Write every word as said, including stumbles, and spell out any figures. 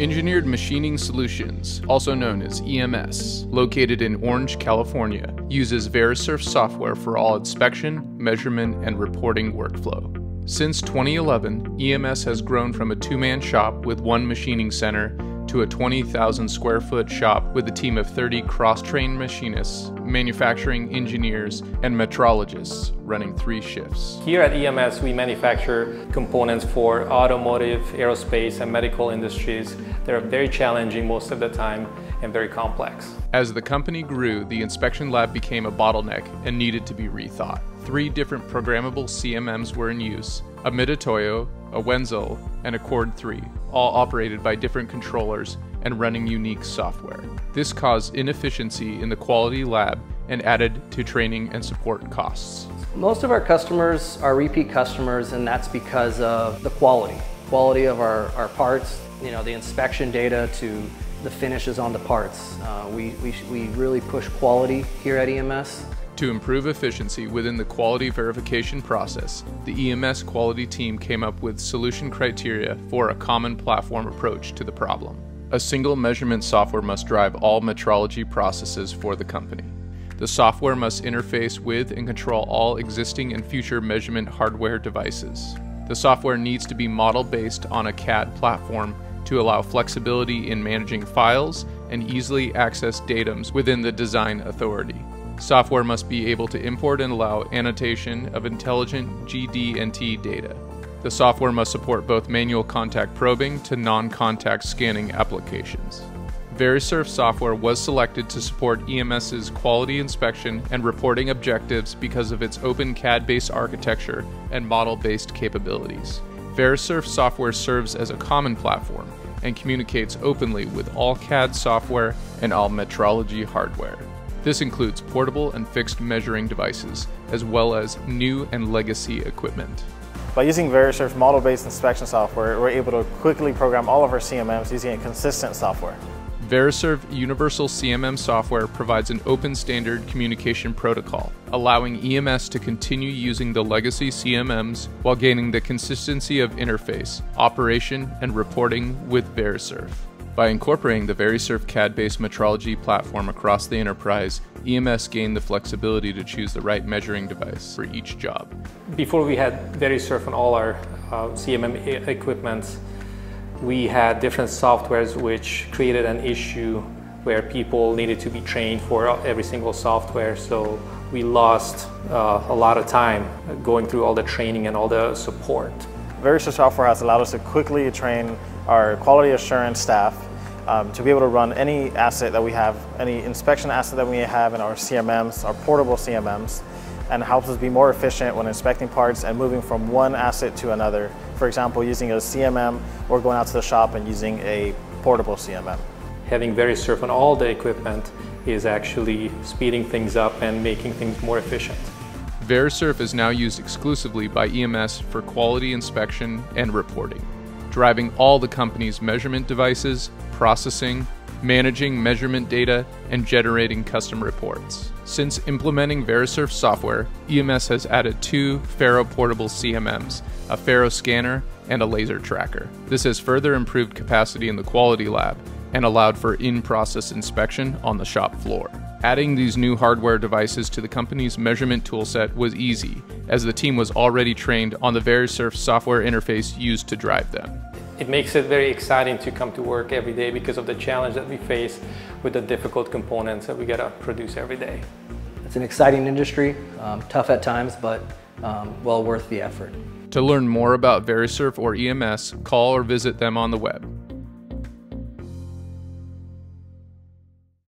Engineered Machining Solutions, also known as E M S, located in Orange, California, uses Verisurf software for all inspection, measurement, and reporting workflow. Since twenty eleven, E M S has grown from a two-man shop with one machining center to a twenty thousand square foot shop with a team of thirty cross-trained machinists, manufacturing engineers, and metrologists running three shifts. Here at E M S, we manufacture components for automotive, aerospace, and medical industries that are very challenging most of the time and very complex. As the company grew, the inspection lab became a bottleneck and needed to be rethought. Three different programmable C M Ms were in use: a Mitutoyo, a Wenzel, and a Cord three, all operated by different controllers and running unique software. This caused inefficiency in the quality lab and added to training and support costs. Most of our customers are repeat customers, and that's because of the quality. Quality of our, our parts, you know, the inspection data to the finishes on the parts. Uh, we, we, we really push quality here at E M S. To improve efficiency within the quality verification process, the E M S quality team came up with solution criteria for a common platform approach to the problem. A single measurement software must drive all metrology processes for the company. The software must interface with and control all existing and future measurement hardware devices. The software needs to be model-based on a C A D platform to allow flexibility in managing files and easily access datums within the design authority. Software must be able to import and allow annotation of intelligent G D and T data. The software must support both manual contact probing to non-contact scanning applications. Verisurf software was selected to support E M S's quality inspection and reporting objectives because of its open C A D-based architecture and model-based capabilities. Verisurf software serves as a common platform and communicates openly with all C A D software and all metrology hardware. This includes portable and fixed measuring devices, as well as new and legacy equipment. By using Verisurf model-based inspection software, we're able to quickly program all of our C M Ms using a consistent software. Verisurf Universal C M M software provides an open standard communication protocol, allowing E M S to continue using the legacy C M Ms while gaining the consistency of interface, operation, and reporting with Verisurf. By incorporating the Verisurf C A D-based metrology platform across the enterprise, E M S gained the flexibility to choose the right measuring device for each job. Before we had Verisurf on all our uh, C M M equipment, we had different softwares which created an issue where people needed to be trained for every single software. So we lost uh, a lot of time going through all the training and all the support. Verisurf software has allowed us to quickly train our quality assurance staff um, to be able to run any asset that we have, any inspection asset that we have in our C M Ms, our portable C M Ms, and helps us be more efficient when inspecting parts and moving from one asset to another. For example, using a C M M or going out to the shop and using a portable C M M. Having Verisurf on all the equipment is actually speeding things up and making things more efficient. Verisurf is now used exclusively by E M S for quality inspection and reporting, driving all the company's measurement devices, processing, managing measurement data, and generating custom reports. Since implementing Verisurf software, E M S has added two Faro portable C M Ms, a Faro scanner and a laser tracker. This has further improved capacity in the quality lab and allowed for in-process inspection on the shop floor. Adding these new hardware devices to the company's measurement toolset was easy, as the team was already trained on the Verisurf software interface used to drive them. It makes it very exciting to come to work every day because of the challenge that we face with the difficult components that we gotta produce every day. It's an exciting industry, um, tough at times, but um, well worth the effort. To learn more about Verisurf or E M S, call or visit them on the web.